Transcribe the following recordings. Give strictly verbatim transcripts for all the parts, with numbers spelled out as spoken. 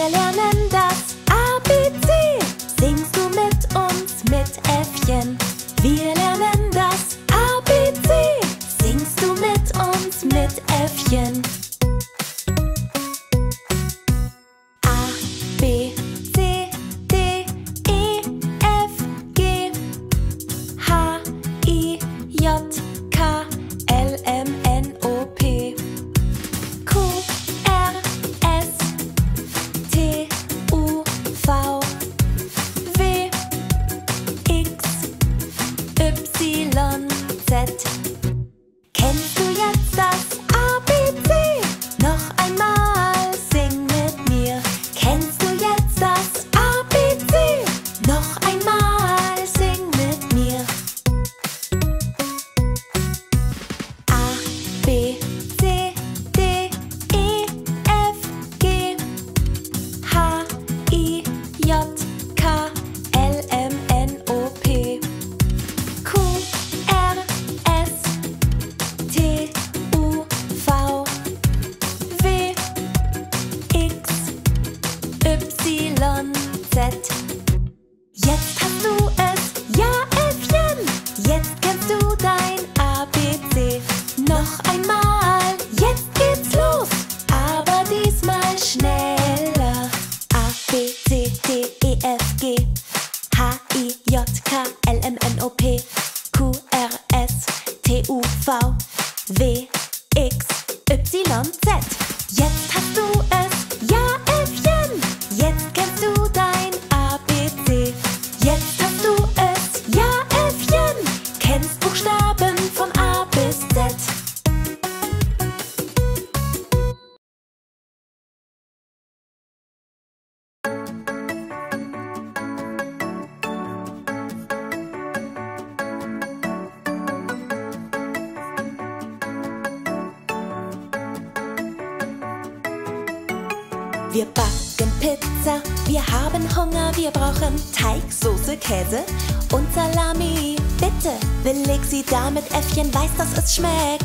wir lernen das A B C. Singst du mit uns mit Äffchen? Wir lernen das A B C. Singst du mit uns mit Äffchen? Wir backen Pizza, wir haben Hunger, wir brauchen Teig, Soße, Käse und Salami. Bitte beleg sie da mit Äffchen, weiß, dass es schmeckt.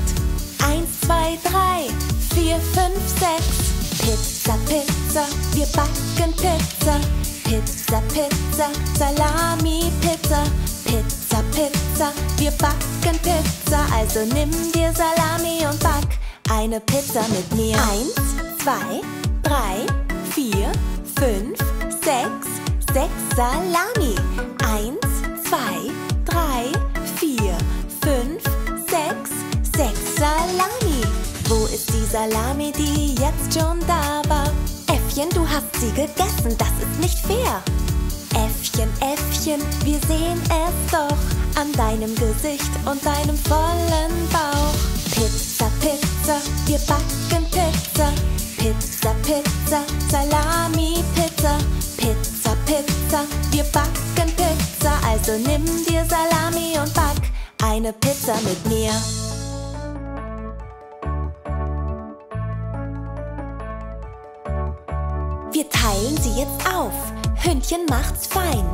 Eins, zwei, drei, vier, fünf, sechs. Pizza, Pizza, wir backen Pizza. Pizza, Pizza, Salami, Pizza. Pizza, Pizza, wir backen Pizza. Also nimm dir Salami und back eine Pizza mit mir. Eins, zwei, drei, vier, fünf, sechs, sechs Salami. Eins, zwei, drei, vier, fünf, sechs, sechs Salami. Wo ist die Salami, die jetzt schon da war? Äffchen, du hast sie gegessen, das ist nicht fair. Äffchen, Äffchen, wir sehen es doch an deinem Gesicht und deinem vollen Bauch. Pizza, Pizza, wir backen Pizza. Pizza, Pizza, Salami, Pizza. Pizza, Pizza, wir backen Pizza. Also nimm dir Salami und back eine Pizza mit mir. Wir teilen sie jetzt auf. Hündchen macht's fein.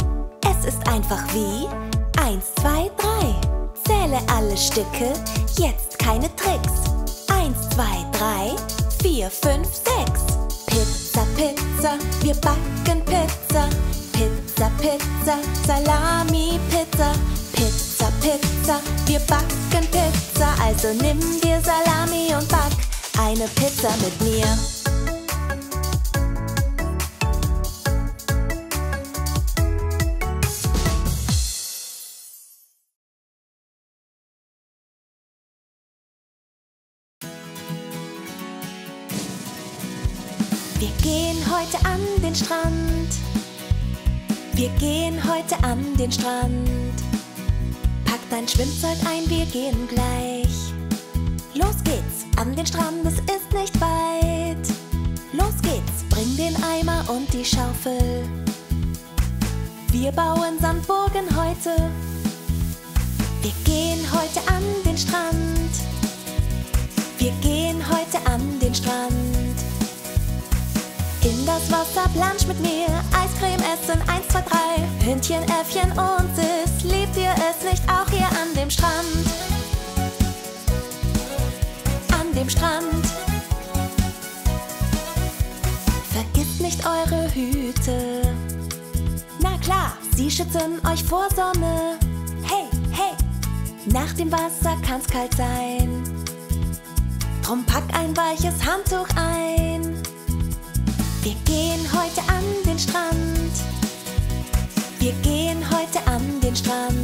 Es ist einfach wie eins, zwei, drei. Zähle alle Stücke, jetzt keine Tricks. Eins, zwei, drei. vier, fünf, sechs. Pizza, Pizza, wir backen Pizza. Pizza, Pizza, Salami, Pizza. Pizza, Pizza, wir backen Pizza. Also nimm dir Salami und back eine Pizza mit mir. Wir gehen heute an den Strand. Wir gehen heute an den Strand. Pack dein Schwimmzeug ein, wir gehen gleich. Los geht's, an den Strand, es ist nicht weit. Los geht's, bring den Eimer und die Schaufel. Wir bauen Sandburgen heute. Wir gehen heute an den Strand. Wir gehen heute an den Strand. In das Wasser plansch mit mir, Eiscreme essen, eins, zwei, drei. Hündchen, Äffchen und Sis, liebt ihr es nicht auch hier an dem Strand? An dem Strand. Vergiss nicht eure Hüte. Na klar, sie schützen euch vor Sonne. Hey, hey, nach dem Wasser kann's kalt sein. Drum pack ein weiches Handtuch ein. Wir gehen heute an den Strand. Wir gehen heute an den Strand.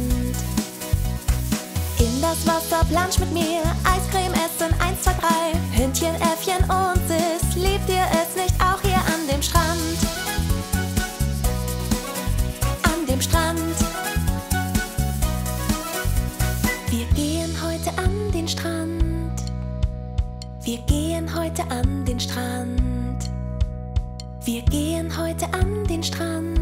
In das Wasser plansch mit mir. Eiscreme essen, eins, zwei, drei. Hündchen, Äffchen und Sis. Liebt ihr es nicht auch hier an dem Strand? An dem Strand. Wir gehen heute an den Strand. Wir gehen heute an den Strand. Wir gehen heute an den Strand.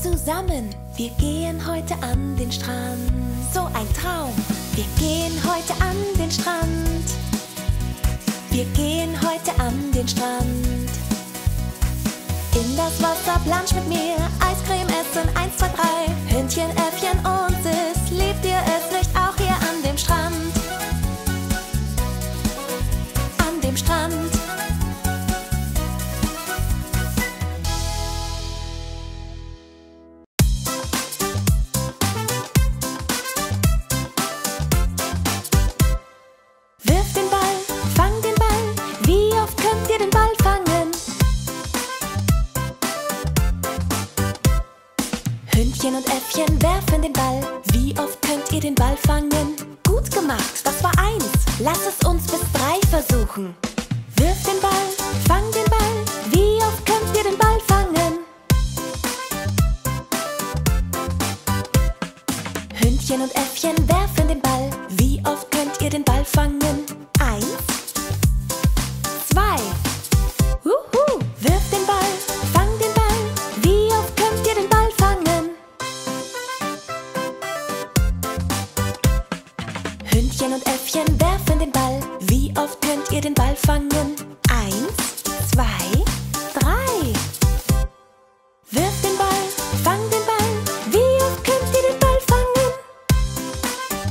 Zusammen. Wir gehen heute an den Strand. So ein Traum. Wir gehen heute an den Strand. Wir gehen heute an den Strand. In das Wasser plansch mit mir. Eiscreme essen, eins, zwei, drei. Hündchen, Äffchen und Sis. Liebt ihr es nicht auch hier an dem Strand? An dem Strand. Hündchen und Äffchen werfen den Ball. Wie oft könnt ihr den Ball fangen? Gut gemacht, das war eins. Lasst es uns bis drei versuchen. Wirf den Ball, fang den Ball. Wie oft könnt ihr den Ball fangen? Hündchen und Äffchen werfen den Ball. Wie oft könnt ihr den Ball fangen? Eins. Zwei. Huhu. Wirf den Ball, fang den Ball. Wie oft könnt ihr den Ball fangen? Hündchen und Äffchen werfen den Ball. Wie oft könnt ihr den Ball fangen? Eins, zwei, drei. Wirf den Ball, fang den Ball. Wie oft könnt ihr den Ball fangen?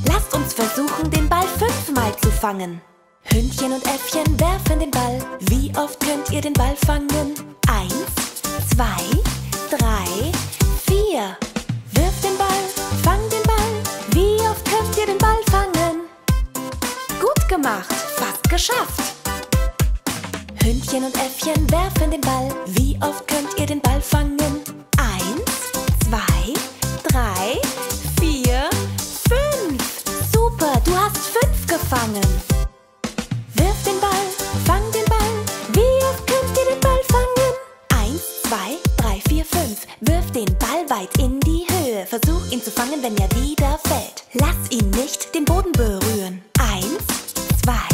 Lasst uns versuchen, den Ball fünfmal zu fangen. Hündchen und Äffchen werfen den Ball. Wie oft könnt ihr den Ball fangen? Eins, zwei, drei, vier. Wirf den Ball, fang den Ball. Wie oft könnt ihr den Ball fangen? Gut gemacht, fast geschafft. Hündchen und Äffchen werfen den Ball. Wie oft könnt ihr den Ball fangen? Eins, zwei, drei, vier, fünf. Super, du hast fünf gefangen. Wirf den Ball, fang den Ball. Wie oft könnt ihr den Ball fangen? Eins, zwei, drei, vier, fünf. Wirf den Ball weit in die Höhe. Versuch ihn zu fangen, wenn er wieder fällt. Lass ihn nicht den Boden berühren. Eins, zwei,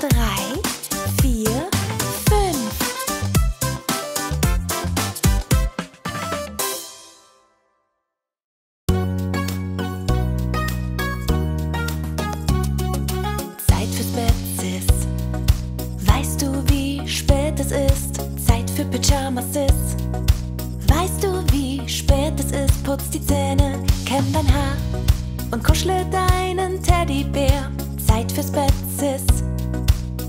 drei, vier, fünf. Zeit fürs Bett, Sis. Weißt du, wie spät es ist? Zeit für Pyjamas, Sis. Weißt du, wie spät es ist? Putz die Zähne, kämm dein Haar und kuschle deinen Teddybär. Zeit fürs Bett, Sis.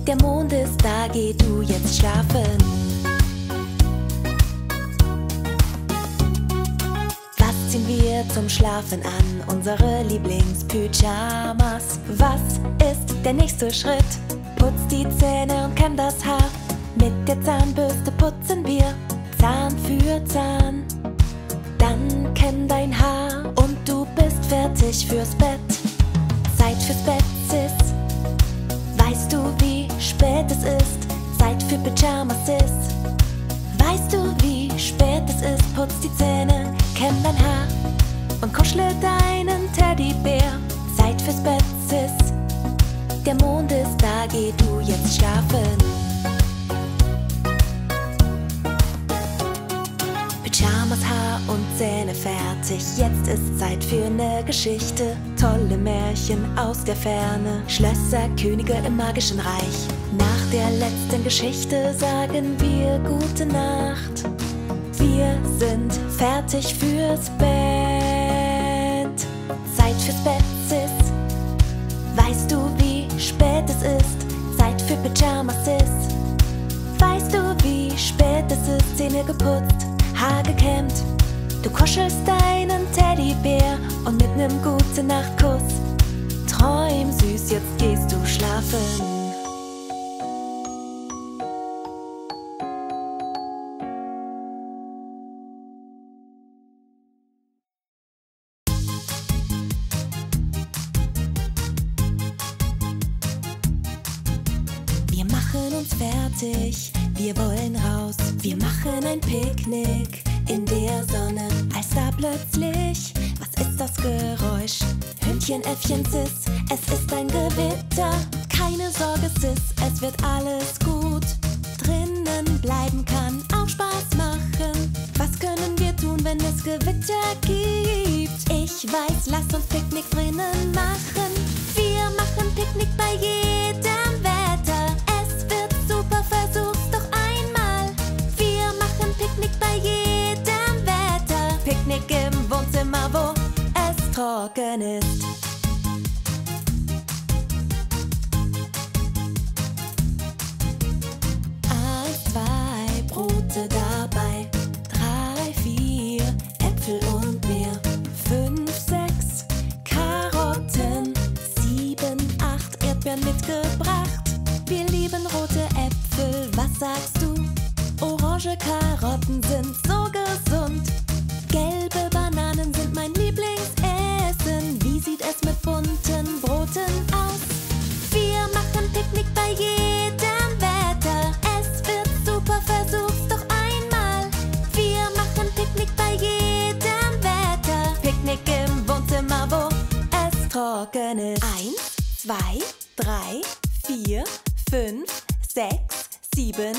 Der Mond ist da, geh du jetzt schlafen. Was ziehen wir zum Schlafen an? Unsere Lieblingspyjamas. Was ist der nächste Schritt? Putz die Zähne und kämm das Haar. Mit der Zahnbürste putzen wir Zahn für Zahn. Dann kämm dein Haar und du bist fertig fürs Bett. Zeit fürs Bett, Sis. Weißt du, wie spät es ist? Zeit für Pyjamas, Sis. Weißt du, wie spät es ist? Putz die Zähne, kämm dein Haar und kuschle deinen Teddybär. Zeit fürs Bett, Sis. Der Mond ist da, geh du jetzt schlafen. Pyjamas, Haar und Zähne fertig. Jetzt ist Zeit für eine Geschichte. Tolle Märchen aus der Ferne. Schlösser, Könige im magischen Reich. Nach der letzten Geschichte sagen wir gute Nacht. Wir sind fertig fürs Bett. Zeit fürs Bett, Sis. Weißt du, wie spät es ist? Zeit für Pyjamas, Sis. Weißt du, wie spät es ist? Zähne geputzt, Haar gekämmt. Du kuschelst deinen Teddybär und mit nem Gute-Nacht-Kuss träum süß, jetzt gehst du schlafen. Wir machen uns fertig, wir wollen raus. Wir machen ein Picknick in der Sonne, als da plötzlich, was ist das Geräusch? Hündchen, Äffchen, Sis, es ist ein Gewitter. Keine Sorge, Sis, es wird alles gut. Drinnen bleiben kann auch Spaß machen. Was können wir tun, wenn es Gewitter gibt? Ich weiß, lass uns Picknick drinnen machen. Wir machen Picknick bei jedem Wetter. Es wird super, versuch's doch einmal. Wir machen Picknick bei jedem Wetter. Picknick im Wohnzimmer, wo es trocken ist. Eins, zwei Brote dabei, drei, vier Äpfel und mehr, fünf, sechs Karotten, sieben, acht Erdbeeren mitgebracht. Wir lieben rote Äpfel, was sagst du? Orange Karotten sind so gesund. Gelbe Bananen sind mein Lieblingsessen. Wie sieht es mit bunten Broten aus? Wir machen Picknick bei jedem Wetter. Es wird super, versuch's doch einmal. Wir machen Picknick bei jedem Wetter. Picknick im Wohnzimmer, wo es trocken ist. Eins, zwei, drei, vier, fünf, sechs, sieben,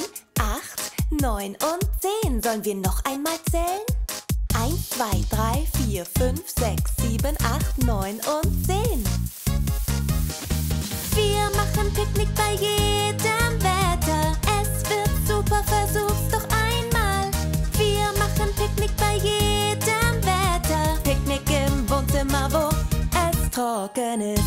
acht, neun und zehn. Sollen wir noch einmal zählen? Eins, zwei, drei, vier, fünf, sechs, sieben, acht, neun und zehn. Wir machen Picknick bei jedem Wetter. Es wird super, versuch's doch einmal. Wir machen Picknick bei jedem Wetter. Picknick im Wohnzimmer, wo es trocken ist.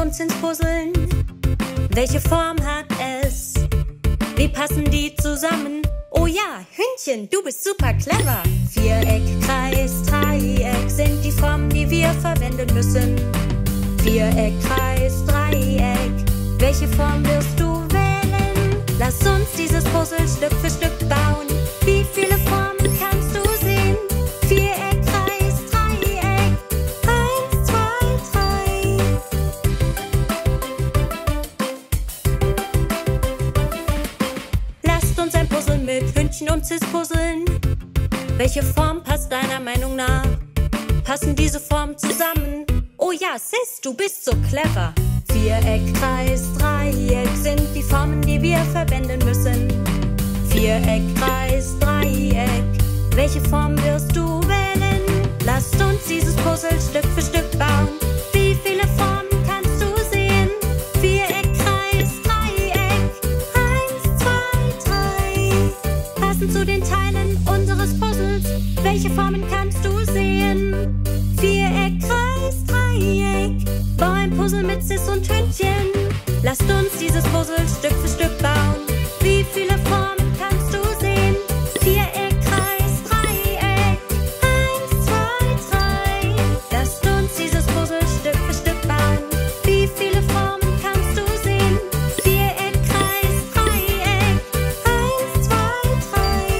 Uns ins Puzzeln. Welche Form hat es? Wie passen die zusammen? Oh ja, Hündchen, du bist super clever. Viereck, Kreis, Dreieck sind die Formen, die wir verwenden müssen. Viereck, Kreis, Dreieck, welche Form wirst du wählen? Lass uns dieses Puzzle Stück für Stück bauen. Wie viele Formen kannst du sehen? Viereck, Kreis, Cis-Puzzeln? Welche Form passt deiner Meinung nach? Passen diese Formen zusammen? Oh ja, Cis, du bist so clever. Viereck, Kreis, Dreieck sind die Formen, die wir verwenden müssen. Viereck, Kreis, Dreieck, welche Form wirst du wählen? Lasst uns dieses Puzzle Stück für Stück bauen. Wie viele Formen kannst du sehen? Viereck, Kreis, Dreieck, eins, zwei, drei. Passend zu den Teilen unseres Puzzles, welche Formen kannst du sehen? Viereck, Kreis, Dreieck, bau ein Puzzle mit Cis und Hündchen. Lasst uns dieses Puzzle Stück für Stück bauen. Wie viele Formen kannst du sehen? Viereck, Kreis, Dreieck, eins, zwei, drei. Lasst uns dieses Puzzle Stück für Stück bauen. Wie viele Formen kannst du sehen? Viereck, Kreis, Dreieck, eins, zwei, drei.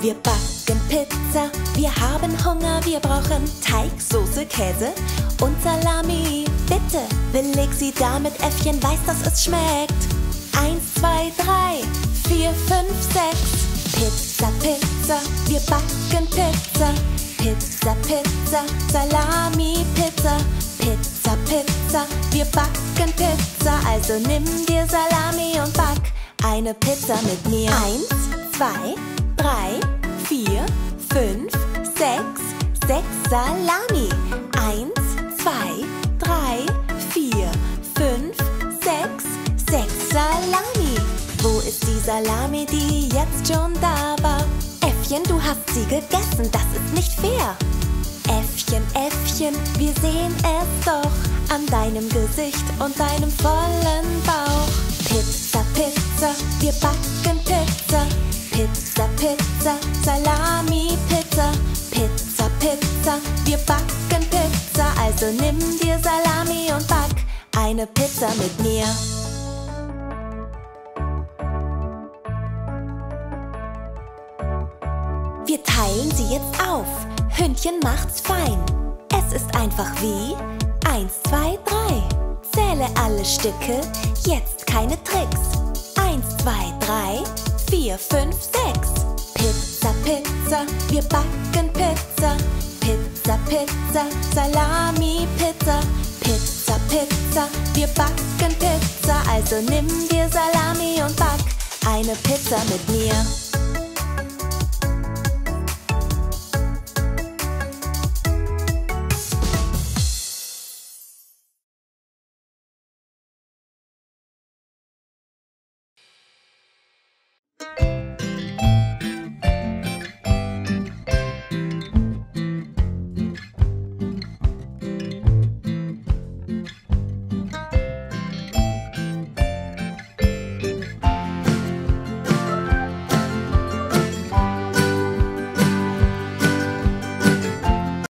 Wir backen Pizza, wir haben Hunger, wir brauchen Teig, Soße, Käse und Salami. Bitte beleg sie damit, Äffchen weiß, dass es schmeckt. Eins, zwei, drei, vier, fünf, sechs. Pizza, Pizza, wir backen Pizza. Pizza, Pizza, Salami, Pizza. Pizza, Pizza, wir backen Pizza. Also nimm dir Salami und back eine Pizza mit mir. Eins, zwei, drei, vier, fünf, sechs, sechs Salami. Eins, zwei, drei, vier, fünf, sechs, sechs Salami. Wo ist die Salami, die jetzt schon da war? Äffchen, du hast sie gegessen, das ist nicht fair. Äffchen, Äffchen, wir sehen es doch an deinem Gesicht und deinem vollen Bauch. Pizza, Pizza, wir backen Pizza. Pizza, Pizza, Salami, Pizza. Pizza, Pizza, wir backen Pizza. Also nimm dir Salami und back eine Pizza mit mir. Wir teilen sie jetzt auf. Hündchen macht's fein. Es ist einfach wie eins, zwei, drei. Zähle alle Stücke, jetzt keine Tricks. eins, zwei, drei, vier, fünf, sechs. Pizza, Pizza, wir backen Pizza. Pizza, Pizza, Salami, Pizza. Pizza, Pizza, wir backen Pizza. Also nimm dir Salami und back eine Pizza mit mir.